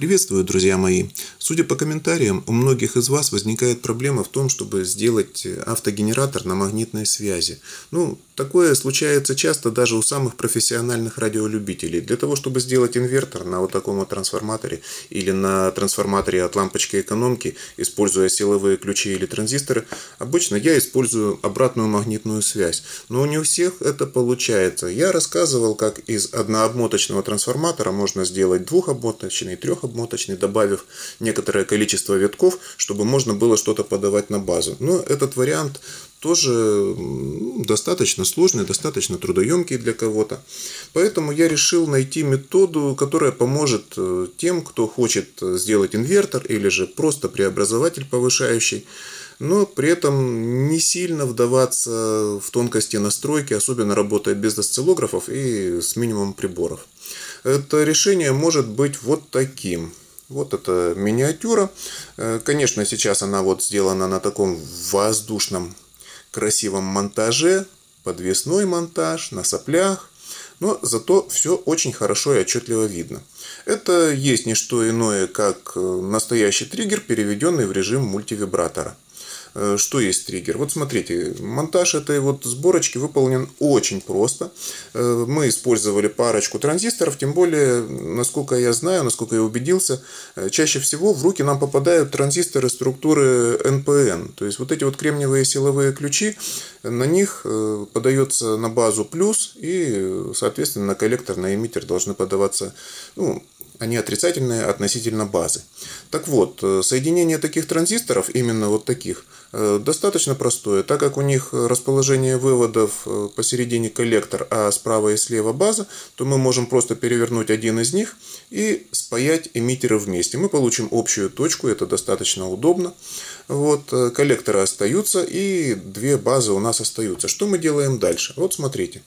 Приветствую, друзья мои! Судя по комментариям, у многих из вас возникает проблема в том, чтобы сделать автогенератор на магнитной связи. Такое случается часто даже у самых профессиональных радиолюбителей. Для того, чтобы сделать инвертор на вот таком вот трансформаторе или на трансформаторе от лампочки экономки, используя силовые ключи или транзисторы, обычно я использую обратную магнитную связь. Но не у всех это получается. Я рассказывал, как из однообмоточного трансформатора можно сделать двухобмоточный, трехобмоточный, добавив некоторое количество витков, чтобы можно было что-то подавать на базу. Но этот вариант тоже достаточно сложный, достаточно трудоемкий для кого-то. Поэтому я решил найти методу, которая поможет тем, кто хочет сделать инвертор или же просто преобразователь повышающий, но при этом не сильно вдаваться в тонкости настройки, особенно работая без осциллографов и с минимумом приборов. Это решение может быть вот таким. Вот это миниатюра. Конечно, сейчас она вот сделана на таком воздушном красивом монтаже, подвесной монтаж, на соплях, но зато все очень хорошо и отчетливо видно. Это есть не что иное, как настоящий триггер, переведенный в режим мультивибратора. Что есть триггер? Вот смотрите, монтаж этой вот сборочки выполнен очень просто. Мы использовали парочку транзисторов, тем более, насколько я знаю, насколько я убедился, чаще всего в руки нам попадают транзисторы структуры NPN. То есть вот эти вот кремниевые силовые ключи, на них подается на базу плюс и, соответственно, на коллектор, на эмиттер должны подаваться, они отрицательные относительно базы. Так вот, соединение таких транзисторов, именно вот таких, достаточно простое, так как у них расположение выводов посередине коллектор, а справа и слева база, то мы можем просто перевернуть один из них и спаять эмиттеры вместе. Мы получим общую точку, это достаточно удобно. Вот, коллекторы остаются и две базы у нас остаются. Что мы делаем дальше? Вот смотрите.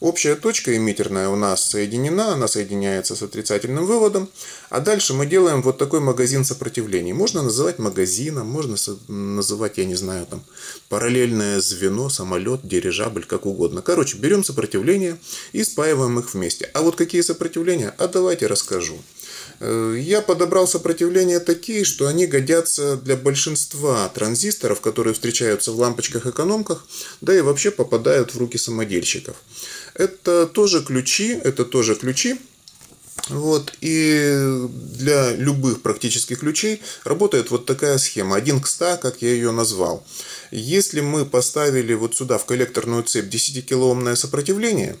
Общая точка эмиттерная у нас соединена, она соединяется с отрицательным выводом. А дальше мы делаем вот такой магазин сопротивлений. Можно называть магазином, можно называть, я не знаю, там параллельное звено, самолет, дирижабль, как угодно. Короче, берем сопротивление и спаиваем их вместе. А вот какие сопротивления? А давайте расскажу. Я подобрал сопротивления такие, что они годятся для большинства транзисторов, которые встречаются в лампочках-экономках, да и вообще попадают в руки самодельщиков. Это тоже ключи. Вот, и для любых практически ключей работает вот такая схема. 1 к 100, как я ее назвал. Если мы поставили вот сюда в коллекторную цепь 10-килоомное сопротивление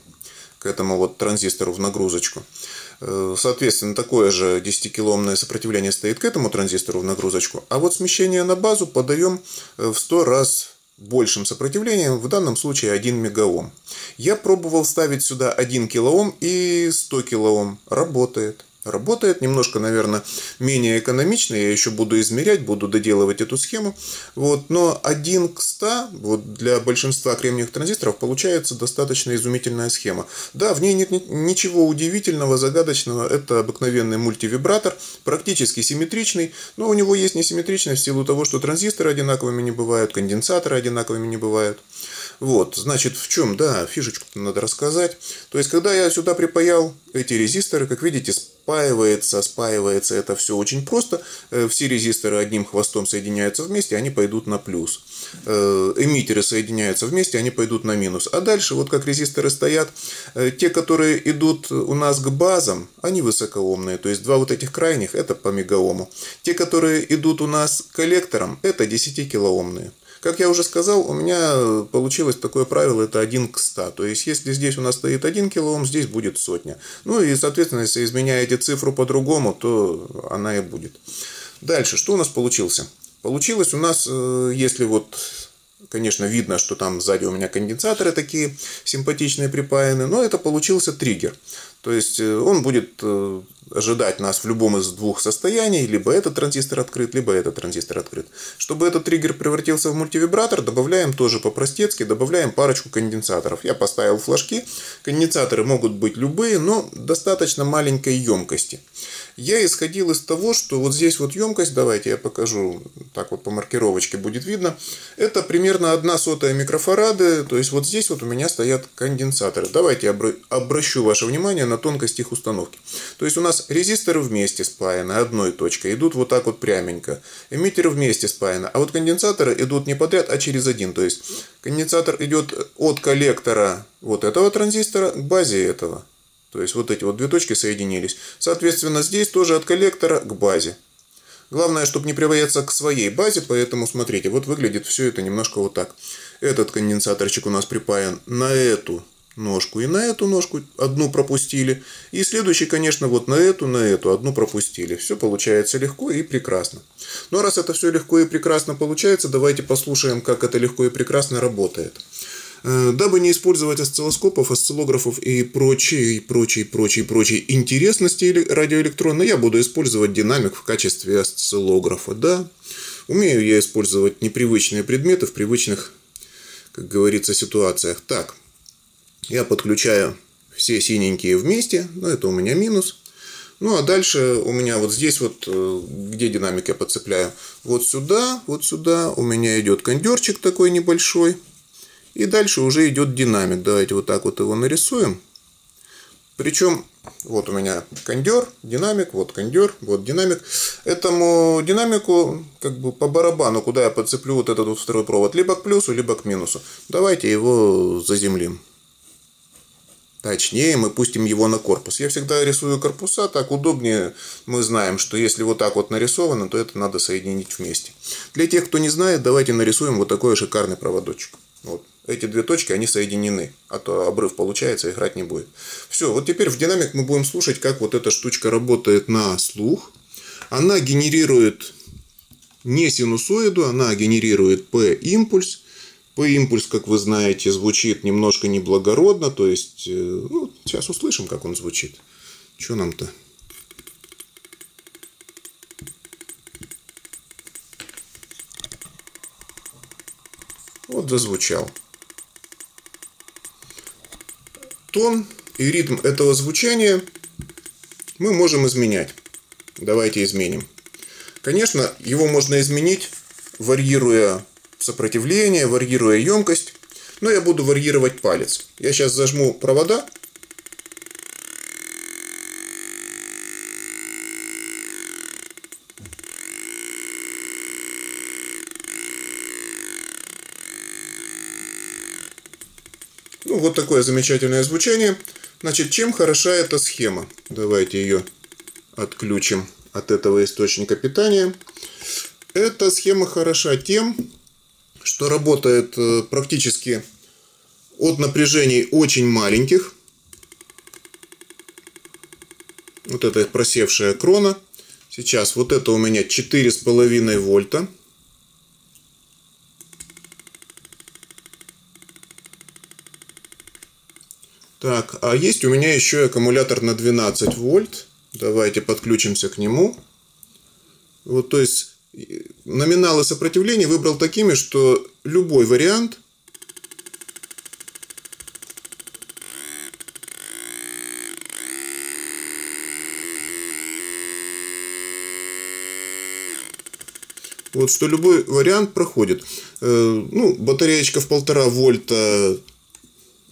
к этому вот транзистору в нагрузочку, соответственно, такое же 10-килоомное сопротивление стоит к этому транзистору в нагрузочку, а вот смещение на базу подаем в 100 раз большим сопротивлением, в данном случае 1 мегаом. Я пробовал ставить сюда 1 килоом и 100 килоом. Работает. Работает немножко, наверное, менее экономично. Я еще буду измерять, буду доделывать эту схему. Вот. Но 1 к 100 вот для большинства кремниевых транзисторов получается достаточно изумительная схема. Да, в ней нет ничего удивительного, загадочного. Это обыкновенный мультивибратор, практически симметричный. Но у него есть несимметричность в силу того, что транзисторы одинаковыми не бывают, конденсаторы одинаковыми не бывают. Вот, значит, в чем, да, фишечку-то надо рассказать. То есть, когда я сюда припаял эти резисторы, как видите, спаивается это все очень просто. Все резисторы одним хвостом соединяются вместе, они пойдут на плюс. Эмиттеры соединяются вместе, они пойдут на минус. А дальше, вот как резисторы стоят, те, которые идут у нас к базам, они высокоомные. То есть, два вот этих крайних, это по мегаому. Те, которые идут у нас к коллекторам, это 10-килоомные. Как я уже сказал, у меня получилось такое правило, это 1 к 100. То есть, если здесь у нас стоит 1 килоом, здесь будет сотня. Ну и, соответственно, если изменяете цифру по-другому, то она и будет. Дальше, что у нас получилось? Получилось у нас, если вот... Конечно, видно, что там сзади у меня конденсаторы такие симпатичные припаяны, но это получился триггер. То есть, он будет ожидать нас в любом из двух состояний, либо этот транзистор открыт, либо этот транзистор открыт. Чтобы этот триггер превратился в мультивибратор, добавляем тоже по-простецки, добавляем парочку конденсаторов. Я поставил флажки, конденсаторы могут быть любые, но достаточно маленькой емкости. Я исходил из того, что вот здесь вот емкость, давайте я покажу, так вот по маркировочке будет видно, это примерно 0,01 микрофарады, то есть вот здесь вот у меня стоят конденсаторы. Давайте я обращу ваше внимание на на тонкость их установки. То есть у нас резисторы вместе спаяны одной точкой, идут вот так вот пряменько. Эмиттеры вместе спаяны. А вот конденсаторы идут не подряд, а через один. То есть конденсатор идет от коллектора вот этого транзистора к базе этого. То есть вот эти вот две точки соединились. Соответственно, здесь тоже от коллектора к базе. Главное, чтобы не приводиться к своей базе, поэтому смотрите, вот выглядит все это немножко вот так. Этот конденсаторчик у нас припаян на эту ножку и на эту ножку, одну пропустили. И следующий, конечно, вот на эту, одну пропустили. Все получается легко и прекрасно. Но раз это все легко и прекрасно получается, давайте послушаем, как это легко и прекрасно работает. Дабы не использовать осциллоскопов, осциллографов и прочие интересности радиоэлектронной, я буду использовать динамик в качестве осциллографа. Да, умею я использовать непривычные предметы в привычных, как говорится, ситуациях. Так, я подключаю все синенькие вместе, но это у меня минус. Ну а дальше у меня вот здесь вот, где динамик я подцепляю, вот сюда у меня идет кондерчик такой небольшой. И дальше уже идет динамик. Давайте вот так вот его нарисуем. Причем вот у меня кондер, динамик, вот кондер, вот динамик. Этому динамику как бы по барабану, куда я подцеплю вот этот вот второй провод. Либо к плюсу, либо к минусу. Давайте его заземлим. Точнее, мы пустим его на корпус. Я всегда рисую корпуса, так удобнее. Мы знаем, что если вот так вот нарисовано, то это надо соединить вместе. Для тех, кто не знает, давайте нарисуем вот такой шикарный проводочек. Вот. Эти две точки, они соединены, а то обрыв получается, играть не будет. Все, вот теперь в динамик мы будем слушать, как вот эта штучка работает на слух. Она генерирует не синусоиду, она генерирует P-импульс. P-импульс, как вы знаете, звучит немножко неблагородно, то есть, ну, сейчас услышим, как он звучит. Что нам-то? Вот зазвучал. Тон и ритм этого звучания мы можем изменять. Давайте изменим. Конечно, его можно изменить, варьируя сопротивление, варьируя емкость. Но я буду варьировать палец. Я сейчас зажму провода. Ну, вот такое замечательное звучание. Значит, чем хороша эта схема? Давайте ее отключим от этого источника питания. Эта схема хороша тем, что работает практически от напряжений очень маленьких. Вот это просевшая крона. Сейчас вот это у меня 4,5 вольта. Так, а есть у меня еще аккумулятор на 12 вольт. Давайте подключимся к нему. Вот, то есть, номиналы сопротивления выбрал такими, что любой вариант проходит. Ну, батареечка в 1,5 вольта.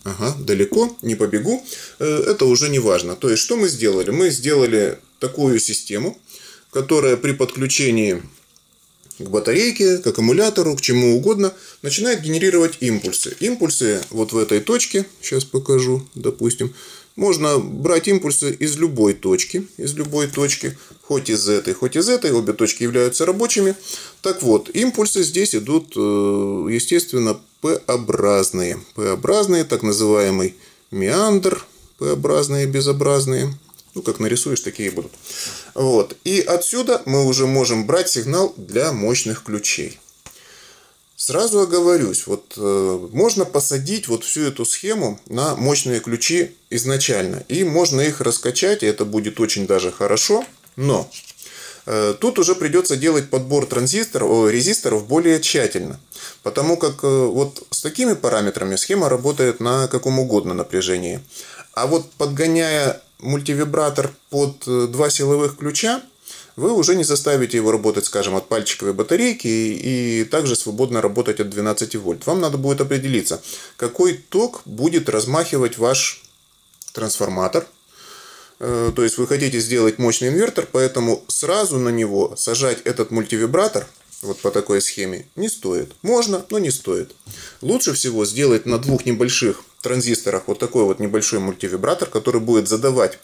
Ага, далеко, не побегу. Это уже не важно. То есть, что мы сделали? Мы сделали такую систему, которая при подключении к батарейке, к аккумулятору, к чему угодно, начинает генерировать импульсы. Импульсы вот в этой точке, сейчас покажу, допустим. Можно брать импульсы из любой точки. Хоть из этой, Обе точки являются рабочими. Так вот, импульсы здесь идут, естественно, P-образные. P-образные, так называемый меандр. P-образные, безобразные. Ну, как нарисуешь, такие будут. Вот. И отсюда мы уже можем брать сигнал для мощных ключей. Сразу оговорюсь, вот можно посадить вот всю эту схему на мощные ключи изначально. И можно их раскачать, и это будет очень даже хорошо. Но тут уже придется делать подбор резисторов более тщательно. Потому как вот с такими параметрами схема работает на каком угодно напряжении. А вот подгоняя мультивибратор под два силовых ключа, вы уже не заставите его работать, скажем, от пальчиковой батарейки и также свободно работать от 12 вольт. Вам надо будет определиться, какой ток будет размахивать ваш трансформатор, То есть вы хотите сделать мощный инвертор, поэтому сразу на него сажать этот мультивибратор вот по такой схеме не стоит. Можно, но не стоит. Лучше всего сделать на двух небольших транзисторах вот такой вот небольшой мультивибратор, который будет задавать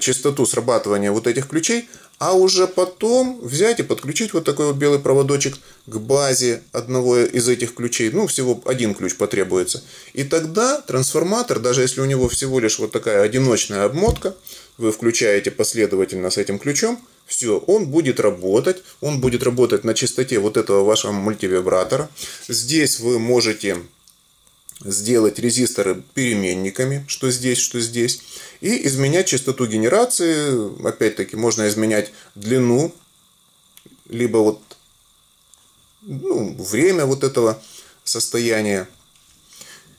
частоту срабатывания вот этих ключей, а уже потом взять и подключить вот такой вот белый проводочек к базе одного из этих ключей. Ну, всего один ключ потребуется. И тогда трансформатор, даже если у него всего лишь вот такая одиночная обмотка, вы включаете последовательно с этим ключом, все, он будет работать на частоте вот этого вашего мультивибратора. Здесь вы можете сделать резисторы переменниками, что здесь, и изменять частоту генерации. Опять-таки можно изменять длину, либо вот, время вот этого состояния.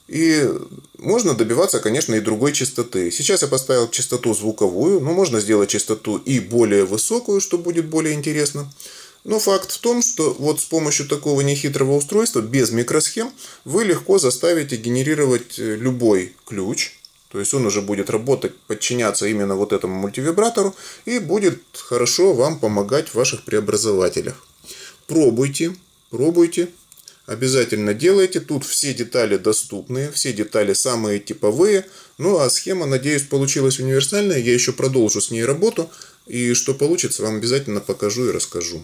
И можно добиваться, конечно, и другой частоты. Сейчас я поставил частоту звуковую, но можно сделать частоту и более высокую, что будет более интересно. Но факт в том, что вот с помощью такого нехитрого устройства, без микросхем, вы легко заставите генерировать любой ключ. То есть он уже будет работать, подчиняться именно вот этому мультивибратору и будет хорошо вам помогать в ваших преобразователях. Пробуйте, обязательно делайте. Тут все детали доступны, все детали самые типовые. Ну а схема, надеюсь, получилась универсальная. Я еще продолжу с ней работу. И что получится, вам обязательно покажу и расскажу.